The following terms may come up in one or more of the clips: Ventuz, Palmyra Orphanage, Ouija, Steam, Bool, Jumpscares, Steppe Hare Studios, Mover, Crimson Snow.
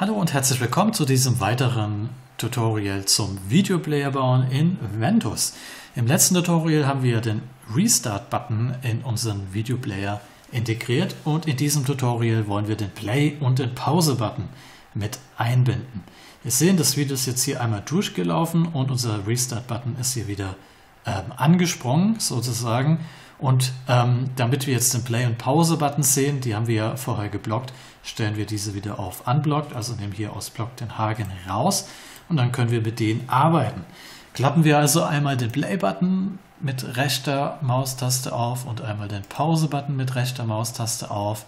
Hallo und herzlich willkommen zu diesem weiteren Tutorial zum Videoplayer bauen in Ventuz. Im letzten Tutorial haben wir den Restart-Button in unseren Videoplayer integriert und in diesem Tutorial wollen wir den Play- und den Pause-Button mit einbinden. Wir sehen, das Video ist jetzt hier einmal durchgelaufen und unser Restart-Button ist hier wieder angesprungen sozusagen. Und damit wir jetzt den Play- und Pause-Button sehen, die haben wir ja vorher geblockt, stellen wir diese wieder auf Unblocked, also nehmen hier aus Block den Haken raus und dann können wir mit denen arbeiten. Klappen wir also einmal den Play-Button mit rechter Maustaste auf und einmal den Pause-Button mit rechter Maustaste auf,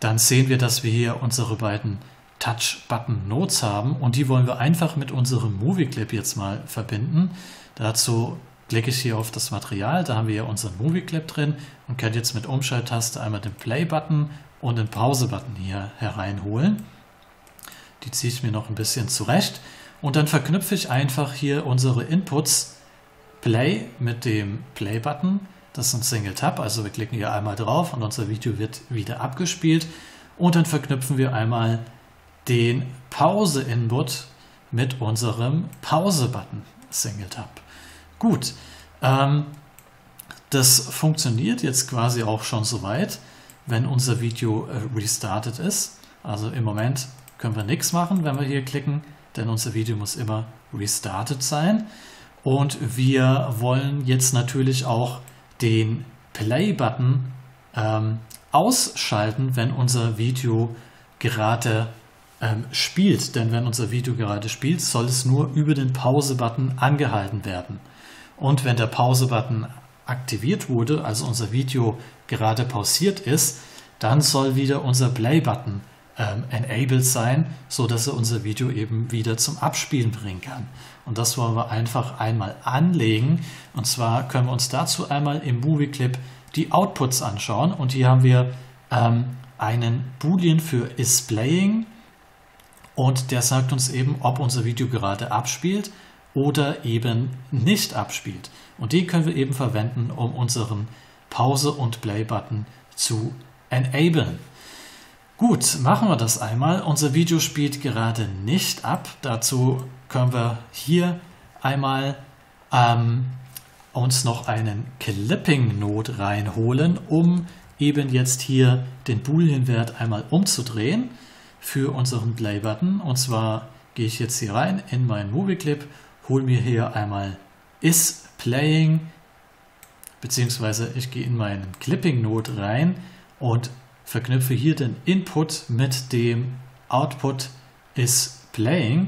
dann sehen wir, dass wir hier unsere beiden Touch-Button-Nodes haben und die wollen wir einfach mit unserem Movie-Clip jetzt mal verbinden. Dazu klicke ich hier auf das Material, da haben wir ja unseren Movie-Clip drin und kann jetzt mit Umschalttaste einmal den Play-Button und den Pause-Button hier hereinholen. Die ziehe ich mir noch ein bisschen zurecht und dann verknüpfe ich einfach hier unsere Inputs Play mit dem Play-Button. Das ist ein Single-Tab, also wir klicken hier einmal drauf und unser Video wird wieder abgespielt und dann verknüpfen wir einmal den Pause-Input mit unserem Pause-Button Single-Tab. Gut, das funktioniert jetzt quasi auch schon soweit, wenn unser Video restartet ist. Also im Moment können wir nichts machen, wenn wir hier klicken, denn unser Video muss immer restartet sein. Und wir wollen jetzt natürlich auch den Play-Button ausschalten, wenn unser Video gerade spielt. Denn wenn unser Video gerade spielt, soll es nur über den Pause-Button angehalten werden. Und wenn der Pause-Button aktiviert wurde, also unser Video gerade pausiert ist, dann soll wieder unser Play-Button enabled sein, sodass er unser Video eben wieder zum Abspielen bringen kann. Und das wollen wir einfach einmal anlegen. Und zwar können wir uns dazu einmal im Movie-Clip die Outputs anschauen. Und hier haben wir einen Boolean für Is Playing und der sagt uns eben, ob unser Video gerade abspielt oder eben nicht abspielt. Und den können wir eben verwenden, um unseren Pause- und Play-Button zu enablen. Gut, machen wir das einmal. Unser Video spielt gerade nicht ab. Dazu können wir hier einmal uns noch einen Clipping-Node reinholen, um eben jetzt hier den Boolean-Wert einmal umzudrehen für unseren Play-Button. Und zwar gehe ich jetzt hier rein in meinen Movie-Clip, hole mir hier einmal Is Playing, beziehungsweise ich gehe in meinen Clipping-Node rein und verknüpfe hier den Input mit dem Output Is Playing.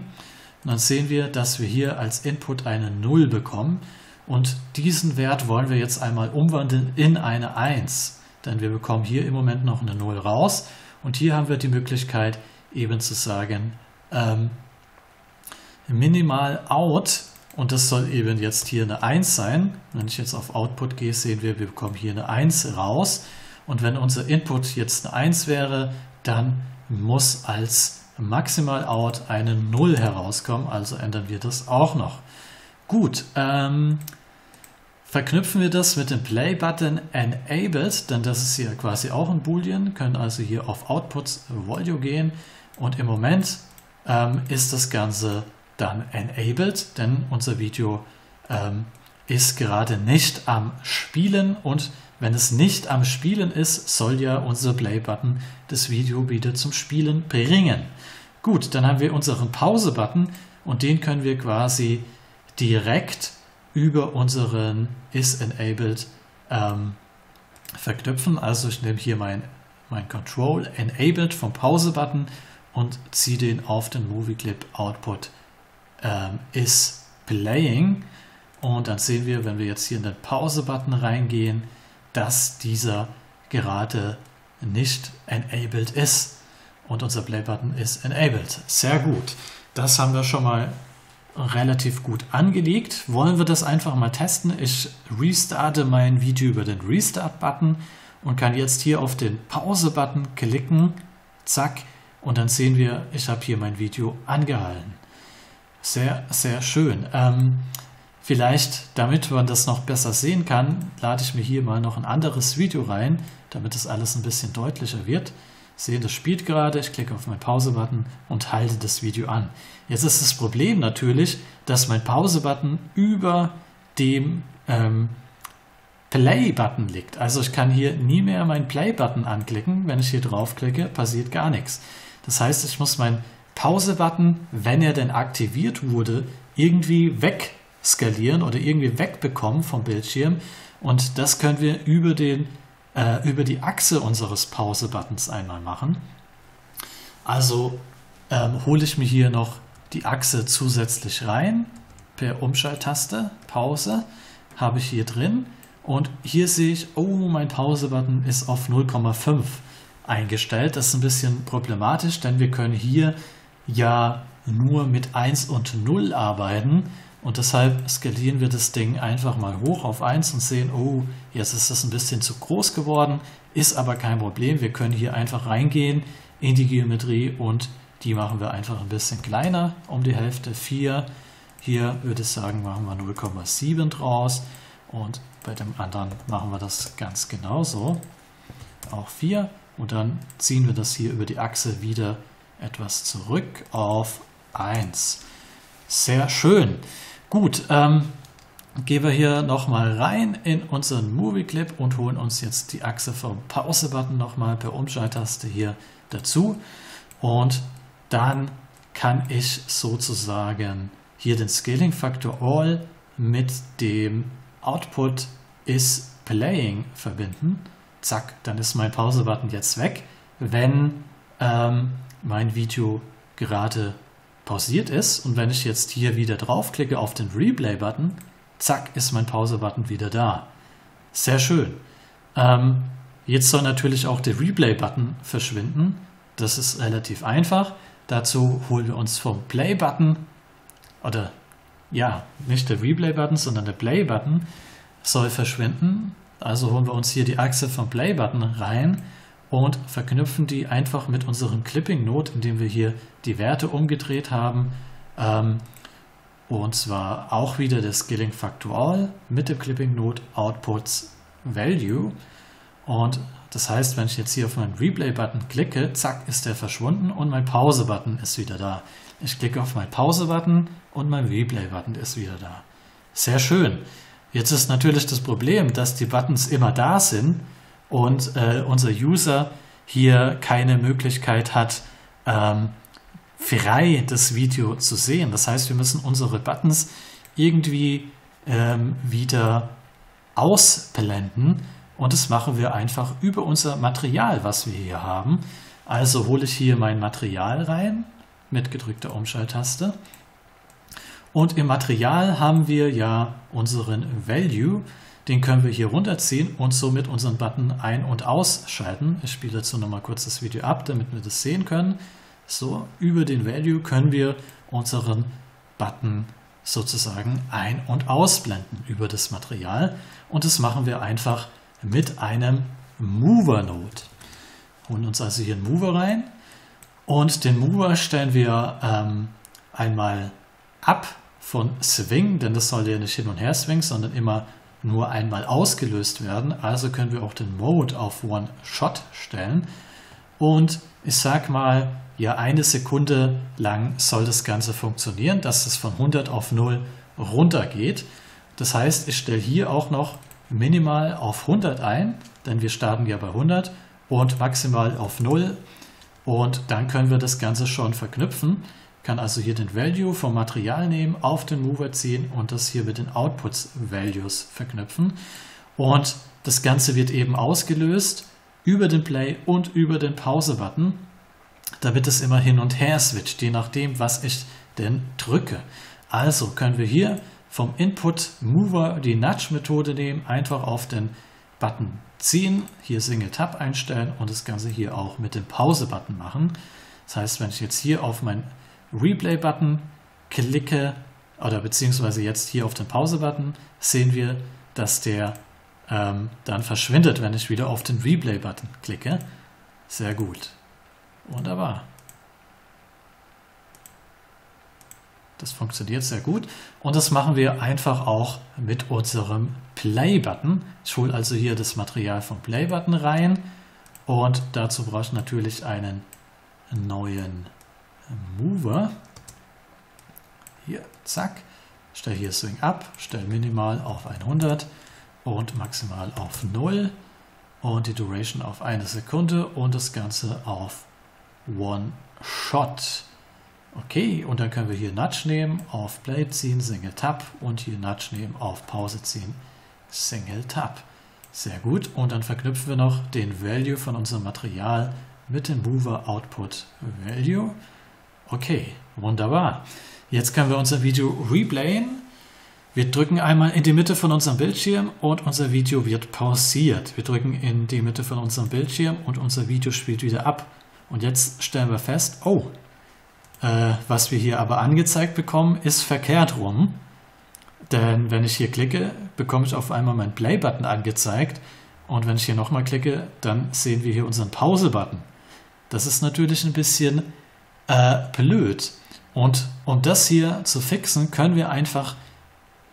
Und dann sehen wir, dass wir hier als Input eine 0 bekommen. Und diesen Wert wollen wir jetzt einmal umwandeln in eine 1. Denn wir bekommen hier im Moment noch eine 0 raus. Und hier haben wir die Möglichkeit, eben zu sagen, minimal out, und das soll eben jetzt hier eine 1 sein. Wenn ich jetzt auf Output gehe, sehen wir, wir bekommen hier eine 1 raus. Und wenn unser Input jetzt eine 1 wäre, dann muss als maximal out eine 0 herauskommen. Also ändern wir das auch noch. Gut, verknüpfen wir das mit dem Play-Button enabled, denn das ist hier quasi auch ein Boolean. Können also hier auf Outputs Volume gehen und im Moment ist das Ganze dann enabled, denn unser Video ist gerade nicht am Spielen und wenn es nicht am Spielen ist, soll ja unser Play-Button das Video wieder zum Spielen bringen. Gut, dann haben wir unseren Pause-Button und den können wir quasi direkt über unseren Is Enabled verknüpfen. Also ich nehme hier mein Control Enabled vom Pause-Button und ziehe den auf den Movie-Clip Output Is Playing und dann sehen wir, wenn wir jetzt hier in den Pause-Button reingehen, dass dieser gerade nicht enabled ist und unser Play-Button ist enabled. Sehr gut, das haben wir schon mal relativ gut angelegt. Wollen wir das einfach mal testen? Ich restarte mein Video über den Restart-Button und kann jetzt hier auf den Pause-Button klicken, zack, und dann sehen wir, ich habe hier mein Video angehalten. Sehr, sehr schön. Vielleicht, damit man das noch besser sehen kann, lade ich mir hier mal noch ein anderes Video rein, damit das alles ein bisschen deutlicher wird. sehe, das spielt gerade, ich klicke auf meinen Pause-Button und halte das Video an. Jetzt ist das Problem natürlich, dass mein Pause-Button über dem Play-Button liegt. Also ich kann hier nie mehr meinen Play-Button anklicken. Wenn ich hier draufklicke, passiert gar nichts. Das heißt, ich muss meinen Pause-Button, wenn er denn aktiviert wurde, irgendwie wegskalieren oder irgendwie wegbekommen vom Bildschirm. Und das können wir über die Achse unseres Pause-Buttons einmal machen. Also hole ich mir hier noch die Achse zusätzlich rein. Per Umschalttaste, Pause, habe ich hier drin. Und hier sehe ich, oh, mein Pause-Button ist auf 0,5 eingestellt. Das ist ein bisschen problematisch, denn wir können hier ja nur mit 1 und 0 arbeiten. Und deshalb skalieren wir das Ding einfach mal hoch auf 1 und sehen, oh, jetzt ist das ein bisschen zu groß geworden, ist aber kein Problem. Wir können hier einfach reingehen in die Geometrie und die machen wir einfach ein bisschen kleiner, um die Hälfte 4. Hier würde ich sagen, machen wir 0,7 draus und bei dem anderen machen wir das ganz genauso, auch 4. Und dann ziehen wir das hier über die Achse wieder etwas zurück auf 1. Sehr schön. Gut, gehen wir hier nochmal rein in unseren Movie-Clip und holen uns jetzt die Achse vom Pause-Button nochmal per Umschalttaste hier dazu. Und dann kann ich sozusagen hier den Scaling-Faktor All mit dem Output is Playing verbinden. Zack, dann ist mein Pause-Button jetzt weg, wenn mein Video gerade pausiert ist. Und wenn ich jetzt hier wieder draufklicke auf den Replay-Button, zack, ist mein Pause-Button wieder da. Sehr schön. Jetzt soll natürlich auch der Replay-Button verschwinden. Das ist relativ einfach. Dazu holen wir uns vom Play-Button, oder ja, nicht der Replay-Button, sondern der Play-Button soll verschwinden. Also holen wir uns hier die Achse vom Play-Button rein und verknüpfen die einfach mit unserem Clipping-Node, indem wir hier die Werte umgedreht haben. Und zwar auch wieder der Scaling-Faktor All mit dem Clipping-Node Outputs Value. Und das heißt, wenn ich jetzt hier auf meinen Replay-Button klicke, zack, ist der verschwunden und mein Pause-Button ist wieder da. Ich klicke auf meinen Pause-Button und mein Replay-Button ist wieder da. Sehr schön. Jetzt ist natürlich das Problem, dass die Buttons immer da sind und unser User hier keine Möglichkeit hat, frei das Video zu sehen. Das heißt, wir müssen unsere Buttons irgendwie wieder ausblenden und das machen wir einfach über unser Material, was wir hier haben. Also hole ich hier mein Material rein mit gedrückter Umschalttaste. Und im Material haben wir ja unseren Value, den können wir hier runterziehen und somit unseren Button ein- und ausschalten. Ich spiele dazu nochmal kurz das Video ab, damit wir das sehen können. So, über den Value können wir unseren Button sozusagen ein- und ausblenden über das Material. Und das machen wir einfach mit einem Mover-Node. Holen uns also hier einen Mover rein und den Mover stellen wir einmal ab von Swing, denn das soll ja nicht hin und her swingen, sondern immer nur einmal ausgelöst werden. Also können wir auch den Mode auf One Shot stellen. Und ich sag mal, ja, 1 Sekunde lang soll das Ganze funktionieren, dass es von 100 auf 0 runter geht. Das heißt, ich stelle hier auch noch minimal auf 100 ein, denn wir starten ja bei 100 und maximal auf 0. Und dann können wir das Ganze schon verknüpfen. Kann also hier den Value vom Material nehmen, auf den Mover ziehen und das hier mit den Outputs Values verknüpfen. Und das Ganze wird eben ausgelöst über den Play und über den Pause-Button, damit es immer hin und her switcht, je nachdem, was ich denn drücke. Also können wir hier vom Input Mover die Nudge-Methode nehmen, einfach auf den Button ziehen, hier Single Tab einstellen und das Ganze hier auch mit dem Pause-Button machen. Das heißt, wenn ich jetzt hier auf meinen Replay-Button klicke oder beziehungsweise jetzt hier auf den Pause-Button, sehen wir, dass der dann verschwindet, wenn ich wieder auf den Replay-Button klicke. Sehr gut. Wunderbar. Das funktioniert sehr gut und das machen wir einfach auch mit unserem Play-Button. Ich hole also hier das Material vom Play-Button rein Und dazu brauche ich natürlich einen neuen Mover. Hier, zack. Stelle hier Swing Up, stelle minimal auf 100 und maximal auf 0 und die Duration auf 1 Sekunde und das Ganze auf One Shot. Okay, und dann können wir hier Nudge nehmen, auf Play ziehen, Single Tap und hier Nudge nehmen, auf Pause ziehen, Single Tap. Sehr gut, und dann verknüpfen wir noch den Value von unserem Material mit dem Mover Output Value. Okay, wunderbar. Jetzt können wir unser Video replayen. Wir drücken einmal in die Mitte von unserem Bildschirm und unser Video wird pausiert. Wir drücken in die Mitte von unserem Bildschirm und unser Video spielt wieder ab. Und jetzt stellen wir fest, oh, was wir hier aber angezeigt bekommen, ist verkehrt rum. Denn wenn ich hier klicke, bekomme ich auf einmal meinen Play-Button angezeigt. Und wenn ich hier nochmal klicke, dann sehen wir hier unseren Pause-Button. Das ist natürlich ein bisschen blöd. Und um das hier zu fixen, können wir einfach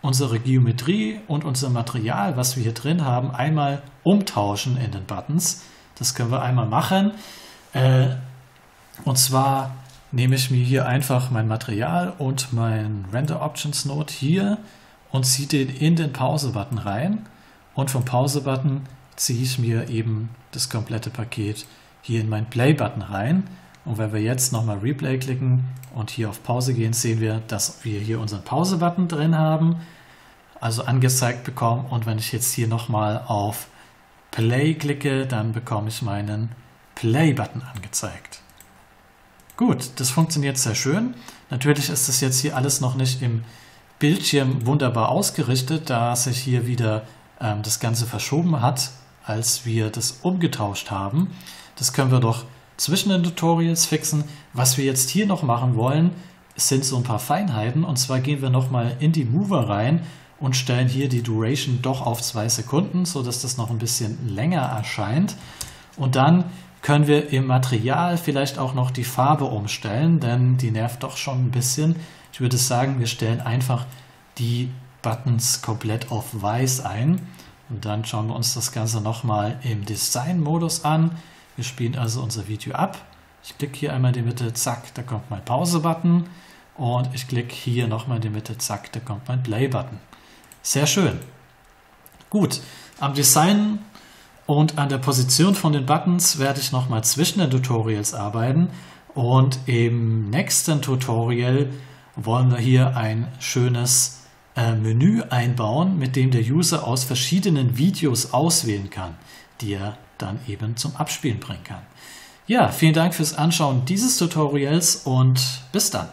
unsere Geometrie und unser Material, was wir hier drin haben, einmal umtauschen in den Buttons. Das können wir einmal machen. Und zwar nehme ich mir hier einfach mein Material und mein Render Options Node hier und ziehe den in den Pause-Button rein. Und vom Pause-Button ziehe ich mir eben das komplette Paket hier in meinen Play-Button rein. Und wenn wir jetzt nochmal Replay klicken und hier auf Pause gehen, sehen wir, dass wir hier unseren Pause-Button drin haben, also angezeigt bekommen. Und wenn ich jetzt hier nochmal auf Play klicke, dann bekomme ich meinen Play-Button angezeigt. Gut, das funktioniert sehr schön. Natürlich ist das jetzt hier alles noch nicht im Bildschirm wunderbar ausgerichtet, da sich hier wieder das Ganze verschoben hat, als wir das umgetauscht haben. Das können wir doch zwischen den Tutorials fixen. Was wir jetzt hier noch machen wollen, sind so ein paar Feinheiten. Und zwar gehen wir nochmal in die Mover rein und stellen hier die Duration doch auf 2 Sekunden, sodass das noch ein bisschen länger erscheint. Und dann können wir im Material vielleicht auch noch die Farbe umstellen, denn die nervt doch schon ein bisschen. Ich würde sagen, wir stellen einfach die Buttons komplett auf weiß ein. Und dann schauen wir uns das Ganze nochmal im Design-Modus an. Wir spielen also unser Video ab. Ich klicke hier einmal in die Mitte, zack, da kommt mein Pause-Button. Und ich klicke hier nochmal in die Mitte, zack, da kommt mein Play-Button. Sehr schön. Gut, am Design und an der Position von den Buttons werde ich nochmal zwischen den Tutorials arbeiten. Und im nächsten Tutorial wollen wir hier ein schönes Menü einbauen, mit dem der User aus verschiedenen Videos auswählen kann, die er dann eben zum Abspielen bringen kann. Ja, vielen Dank fürs Anschauen dieses Tutorials und bis dann.